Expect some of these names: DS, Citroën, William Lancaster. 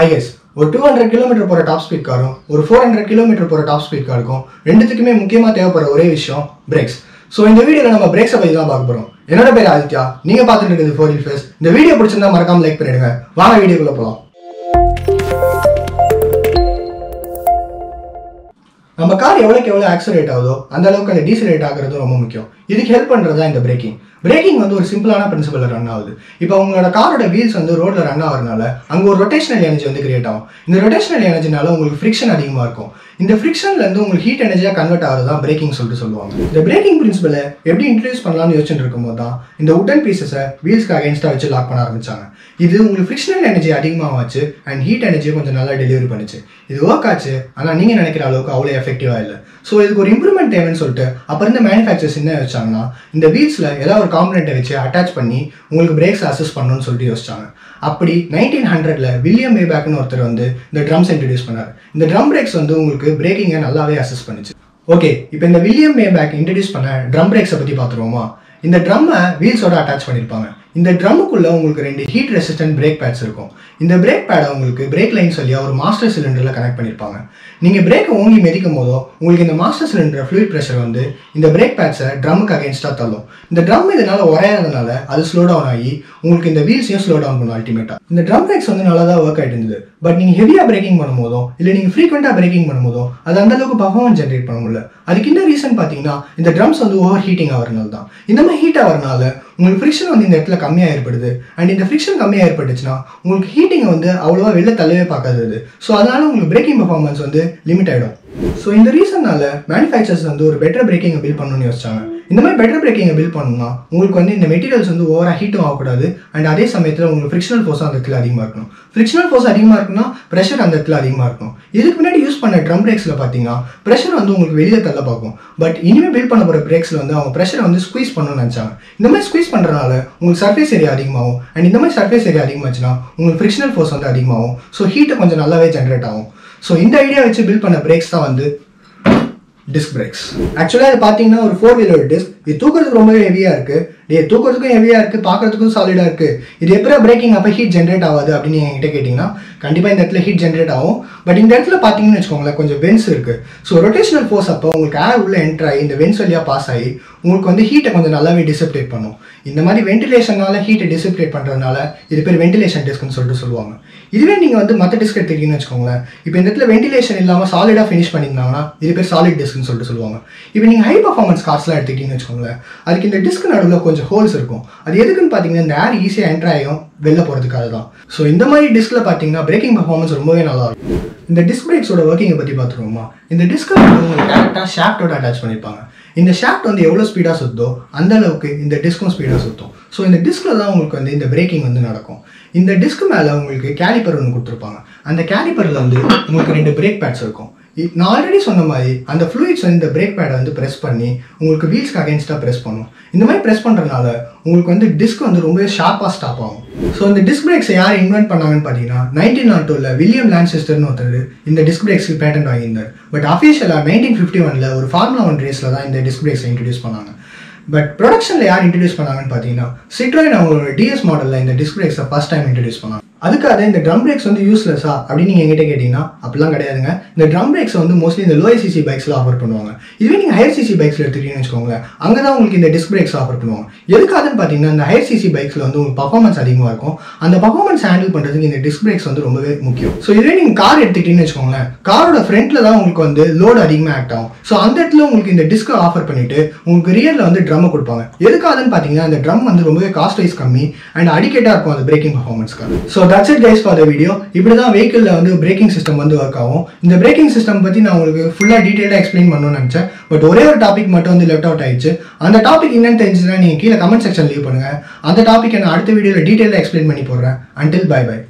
Hi guys, a 200 km per top speed car, or 400 km per top speed car, brakes. So in the video, we will brakes. If we accelerate our car, we decelerate our car. This helps braking. Braking is a simple principle. Now, if your car's wheels on the road, there is rotational energy. This rotational energy is friction. This friction is heat energy converted to braking. The braking principle is introduced in the wooden pieces wheels against the wheels. This is frictional energy and heat energy. This is work, but you don't think effective. So, this is an improvement. The manufacturers in the wheels, all component attach panni ungalku brakes assess pannonu solli yoschanga. Appadi 1900 la William Lancaster nu oruthar vandu the drums introduce pannar. The drum brakes vandu ungalku braking ah nallave assess pannuchu. Okay, ipo indha William Lancaster introduce panna drum brakes pathi paathuruoma. Indha drum wheels oda attach pannirupanga. Indha drum kulla ungalku rendu heat resistant brake pads irukum. Indha brake pad ungalku brake line solliya or master cylinder la connect pannirupanga. Neenga brake only medikumbodu ungalku indha master cylinder fluid pressure vandu indha brake pads drum ku against ah thalum. Indha drum idanaala orayanadanaala adu slow down aagi ungalku indha wheels slow down pannum ultimate. Indha drum brakes vandu nalla da work aayirundhudu. But neenga heavy ah braking pannumbodhu illa neenga frequent ah braking pannumbodhu adu andha alukku performance generate pannumilla. Adukku indha reason pathina indha drums vandu overheating aavaranaal da. Indha heat aavaranaala ungalku friction vandu indha இடத்துல கம்மியா ஏற்படுது and இந்த friction கம்மியா ஏற்பட்டுச்சுனா உங்களுக்கு heating வந்து அவ்வளவா வெளிய தள்ளவே பார்க்காது சோ அதனால உங்களுக்கு பிரேக்கிங் பெர்ஃபார்மன்ஸ் வந்து லிமிட் ஆயிடும் சோ இந்த ரீசன்னால manufacturers வந்து ஒரு பெட்டர் பிரேக்கிங் பில் பண்ணனும்னு யோசிச்சாங்க இந்த மாதிரி பெட்டர் பிரேக்கிங் பில் பண்ணனும்னா உங்களுக்கு வந்து இந்த மெட்டீரியல்ஸ் வந்து ஓவரா ஹீட் ஆக கூடாது and அதே சமயத்துல உங்களுக்கு frictional force அந்த இடத்துல அதிகமா இருக்கணும் frictional force அதிகமா இருக்குனா பிரஷர் அந்த இடத்துல அதிகமா இருக்கும் இதுக்கு முன்னாடி யூஸ் பண்ண drum brakesல பாத்தீங்கன்னா பிரஷர் வந்து உங்களுக்கு வெளிய தள்ள பார்க்கும் பட் இனிமே பில் பண்ண போற brakesல வந்து அவங்க பிரஷரை வந்து ஸ்குவீஸ் பண்ணனும்னு நினைச்சாங்க இந்த மாதிரி ஸ்குவீஸ் பண்றனால surface area அதிகமாகும் and இந்த மாதிரி surface area அதிகமாச்சுனா உங்களுக்கு frictional force வந்து அதிகமாகும் so heat கொஞ்சம் நல்லாவே ஜெனரேட் ஆகும் so இந்த ஐடியா வெச்சு பில்ட் பண்ண பிரேக்ஸ் தான் வந்து disc brakes. Actually அது பாத்தீங்கன்னா ஒரு 4-wheeler disc இது தூக்குறதுக்கு ரொம்ப ஹெவியா இருக்கு இது தூக்குறதுக்கு ஹெவியா இருக்கு பார்க்கிறதுக்கு சாலிடா இருக்கு இது எப்பற பிரேக்கிங் அப்ப ஹீட் ஜெனரேட் ஆகாது அப்படி நீங்க கிட்ட கேட்டிங்கனா கண்டிப்பா இந்த இடத்துல ஹீட் ஜெனரேட் ஆகும் பட் இந்த இடத்துல பாத்தீங்கன்னா வெச்சுக்கோங்க கொஞ்சம் வென்ஸ் இருக்கு சோ ரொட்டேஷனல் ஃபோர்ஸ் அப்ப உங்களுக்கு ஏர் உள்ள என்டர் ஆகி இந்த வென்ஸ் வழியா பாஸ் ஆகி உங்களுக்கு வந்து ஹீட்ட கொஞ்சம் நல்லாவே டிசிபேட் பண்ணும் இந்த மாதிரி வென்டிலேஷனால ஹீட் டிசிபேட் பண்றதனால இது பேர் வென்டிலேஷன் டிஸ்க் னு சொல்லுவாங்க இதுவே நீங்க வந்து மத்த டிஸ்க் எடுத்துக்கிட்டீங்கன்னு வெச்சுக்கோங்க இப்போ இந்த இடத்துல வென்டிலேஷன் இல்லாம சாலிடா ஃபினிஷ் பண்ணிருந்தாங்கனா இது பேர் சாலிட் டிஸ்க் னு சொல்லுவாங்க இப்போ நீங்க ஹை பெர்ஃபார்மன்ஸ் கார்ஸ்லாம் எடுத்துக்கிட்டீங்கன்னு வெச்சுக்கோங்க அதுக்கு இந்த டிஸ்க் நடுவுல கொஞ்சம் ஹோல்ஸ் இருக்கும் அது எதுக்குன்னு பாத்தீங்கன்னா இந்த ஏர் ஈஸியா என்டர் ஆகும் வெளிய போறதுக்காக தான் சோ இந்த மாதிரி டிஸ்க்ல பாத்தீங்கன்னா பிரேக்கிங் பெர்ஃபார்மன்ஸ் ரொம்பவே நல்லா இருக்கும் இந்த டிஸ்க் பிரேக்ஸோட வர்க்கிங் பத்தி பாத்துறோமா இந்த டிஸ்க் வந்து கரெக்ட்டா ஷாஃப்ட்டோட அட்டாச் பண்ணிருப்பாங்க இந்த ஷாஃப்ட் வந்து எவ்வளவு ஸ்பீடா சுத்துதோ அந்த அளவுக்கு இந்த டிஸ்கும் ஸ்பீடா சுத்தும் சோ இந்த டிஸ்க்ல தான் உங்களுக்கு வந்து இந்த பிரேக்கிங் வந்து நடக்கும் இந்த டிஸ்க் மேல உங்களுக்கு கேலிப்பர் ஒன்னு கொடுத்திருப்பாங்க அந்த கேலிப்பர்ல வந்து உங்களுக்கு ரெண்டு பிரேக் பேட்ஸ் இருக்கும் நான் ஆல்ரெடி சொன்ன மாதிரி அந்த fluids வந்து இந்த பிரேக் பேட வந்து பிரஸ் பண்ணி உங்களுக்கு wheels against பிரஸ் பண்ணும் இந்த மாதிரி பிரஸ் பண்றனால உங்களுக்கு வந்து டிஸ்க் வந்து ரொம்பவே ஷார்ப்பா ஸ்டாப் ஆகும் சோ இந்த டிஸ்க் பிரேக்ஸ் யார் இன்வென்ட் பண்ணாங்கன்னு பாத்தீங்கன்னா 1902 ல வில்லியம் லான்செஸ்டர் னு ஒருத்தர் இந்த டிஸ்க் பிரேக்ஸ்க்கு பேட்டன்ட் வாங்கினார் பட் ஆபீஷியலா 1951 ல ஒரு ஃபார்முலா 1 ரேஸ்ல தான் இந்த டிஸ்க் பிரேக்ஸ் இன்ட்ரோ듀ஸ் பண்ணாங்க பட் ப்ரொடக்ஷன்ல யார் இன்ட்ரோ듀ஸ் பண்ணாங்கன்னு பாத்தீங்கன்னா Citroën அவங்களோட DS மாடல்ல இந்த disc brakes first time introduce பண்ணாங்க அதுக்காக இந்த drum brakes வந்து யூஸ்லெஸ்ஸா அப்படி நீங்க என்கிட்ட கேட்டிங்கன்னா அப்பலாம் கிடையாதுங்க இந்த drum brakes வந்து மோஸ்ட்லி இந்த lower cc bikesல ஆஃபர் பண்ணுவாங்க இதுவே நீங்க higher cc bikesல எடுத்துக்கிட்டீங்கன்னு வெச்சுக்கோங்க அங்க தான் உங்களுக்கு இந்த disc brakes ஆஃபர் பண்ணுவாங்க எதுக்காகன்னு பாத்தீங்கன்னா இந்த higher cc bikesல வந்து உங்களுக்கு பெர்ஃபார்மன்ஸ் அதிகமா இருக்கும் அந்த பெர்ஃபார்மன்ஸ் ஹேண்டில் பண்றதுக்கு இந்த disc brakes வந்து ரொம்பவே முக்கியம் சோ இதுவே நீங்க கார் எடுத்துக்கிட்டீங்கன்னு வெச்சுக்கோங்க காரோட ஃப்ரண்ட்ல தான் உங்களுக்கு வந்து லோட் அதிகமா ஆக்ட் ஆகும் சோ அந்த இடத்துல உங்களுக்கு இந்த disc ஆஃபர் பண்ணிட்டு உங்களுக்கு rearல வந்து drum கொடுப்பாங்க எதுக்காகன்னு பாத்தீங்கன்னா இந்த drum வந்து ரொம்பவே காஸ்ட் வைஸ் கம்மி அண்ட் அடிகேட்டா இருக்கும் அந்த braking பெர்ஃபார்மன்ஸ்க்காக so that's it guys for the video. இப்படிதான் vehicle ல வந்து braking system வந்து work ஆகும். இந்த braking system பத்தி நான் உங்களுக்கு full-ஆ detailed-ஆ explain பண்ணனும்னு நினைச்சேன். பட் ஒரே ஒரு topic மட்டும் வந்து left out ஆயிடுச்சு. அந்த topic என்னன்னு தெரிஞ்சினா நீங்க கீழ comment section leave பண்ணுங்க. அந்த topic நான் அடுத்த video ல detailed-ஆ explain பண்ணி போறேன். Until bye bye.